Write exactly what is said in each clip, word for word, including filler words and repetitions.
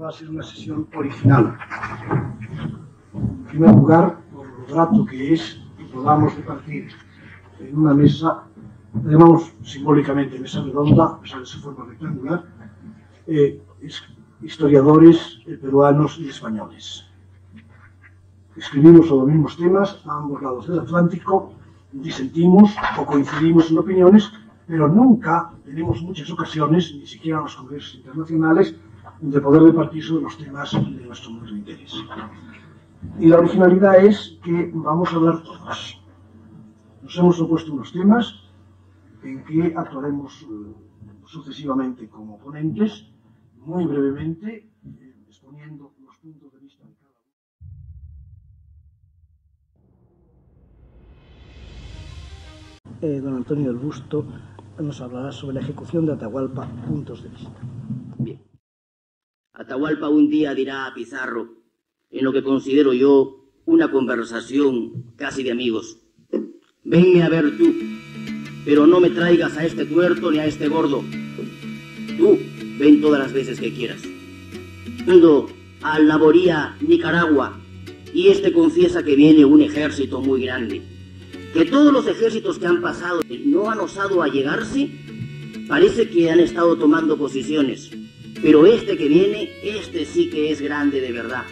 va a ser una sesión original. En primer lugar, por lo grato que es que podamos departir en una mesa, la llamamos simbólicamente mesa redonda, a pesar de su forma rectangular, eh, historiadores eh, peruanos y españoles. Escribimos sobre los mismos temas a ambos lados del Atlántico, disentimos o coincidimos en opiniones, pero nunca tenemos muchas ocasiones, ni siquiera en los congresos internacionales, de poder debatir sobre los temas de nuestro mundo de interés. Y la originalidad es que vamos a hablar todos. Nos hemos propuesto unos temas en que actuaremos eh, sucesivamente como ponentes, muy brevemente, eh, exponiendo los puntos de vista de cada uno. Eh, don Antonio del Busto nos hablará sobre la ejecución de Atahualpa, puntos de vista. Bien. Atahualpa un día dirá a Pizarro, en lo que considero yo una conversación casi de amigos: venme a ver tú, pero no me traigas a este tuerto ni a este gordo. Tú ven todas las veces que quieras. Yendo a Naboría, Nicaragua, y este confiesa que viene un ejército muy grande, que todos los ejércitos que han pasado no han osado a llegarse, parece que han estado tomando posiciones, pero este que viene, este sí que es grande de verdad.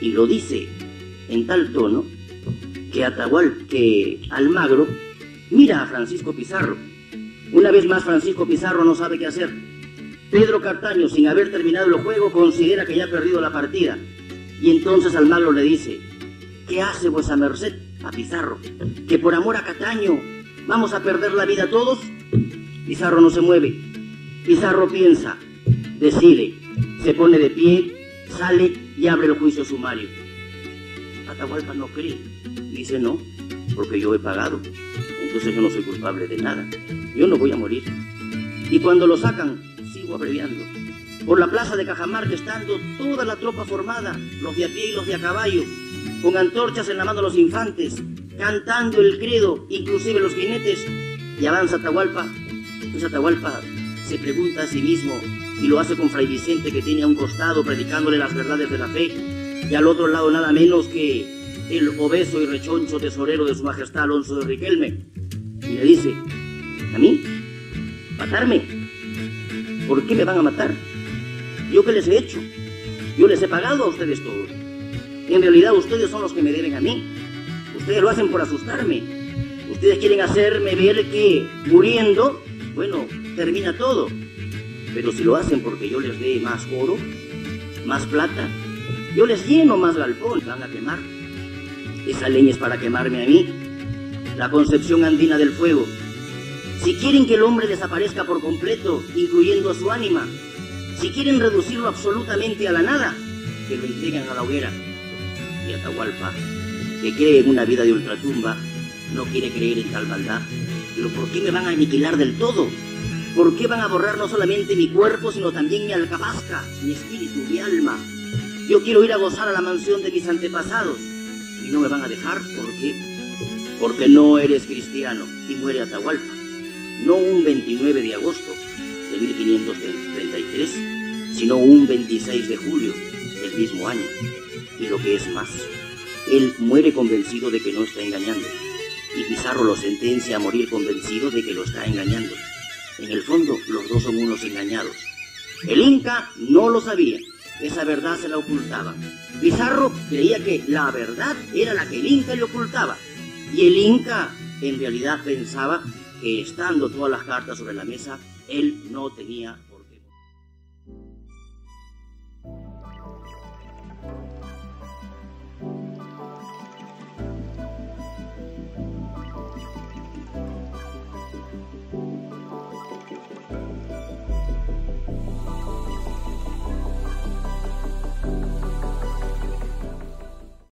Y lo dice en tal tono que Atahualpa, que Almagro, mira a Francisco Pizarro. Una vez más Francisco Pizarro no sabe qué hacer. Pedro Cataño, sin haber terminado el juego, considera que ya ha perdido la partida. Y entonces Almagro le dice: ¿qué hace vuesa merced a Pizarro? ¿Que por amor a Cataño vamos a perder la vida todos? Pizarro no se mueve. Pizarro piensa, decide, se pone de pie, sale y abre el juicio sumario. Atahualpa no cree. Dice: no, porque yo he pagado. Entonces yo no soy culpable de nada. Yo no voy a morir. Y cuando lo sacan, sigo abreviando, por la plaza de Cajamarca, estando toda la tropa formada, los de a pie y los de a caballo, con antorchas en la mano los infantes, cantando el credo, inclusive los jinetes, y avanza Atahualpa. Entonces Atahualpa se pregunta a sí mismo, y lo hace con Fray Vicente, que tiene a un costado, predicándole las verdades de la fe, y al otro lado nada menos que el obeso y rechoncho tesorero de su majestad Alonso de Riquelme, y le dice: ¿a mí? ¿Matarme? ¿Por qué me van a matar? ¿Yo qué les he hecho? Yo les he pagado a ustedes todos. En realidad ustedes son los que me deben a mí. Ustedes lo hacen por asustarme. Ustedes quieren hacerme ver que muriendo, bueno, termina todo. Pero si lo hacen porque yo les dé más oro, más plata, yo les lleno más galpón, van a quemar. Esa leña es para quemarme a mí. La concepción andina del fuego. Si quieren que el hombre desaparezca por completo, incluyendo a su ánima, si quieren reducirlo absolutamente a la nada, que lo entreguen a la hoguera. Y Atahualpa, que cree en una vida de ultratumba, no quiere creer en tal maldad. Pero ¿por qué me van a aniquilar del todo? ¿Por qué van a borrar no solamente mi cuerpo, sino también mi alcabasca, mi espíritu, mi alma? Yo quiero ir a gozar a la mansión de mis antepasados. Y no me van a dejar, ¿por qué? Porque no eres cristiano. Y muere Atahualpa, no un veintinueve de agosto de mil quinientos treinta y tres, sino un veintiséis de julio del mismo año. Y lo que es más, él muere convencido de que no está engañando, y Pizarro lo sentencia a morir convencido de que lo está engañando. En el fondo, los dos son unos engañados. El Inca no lo sabía, esa verdad se la ocultaba. Pizarro creía que la verdad era la que el Inca le ocultaba, y el Inca en realidad pensaba que estando todas las cartas sobre la mesa, él no tenía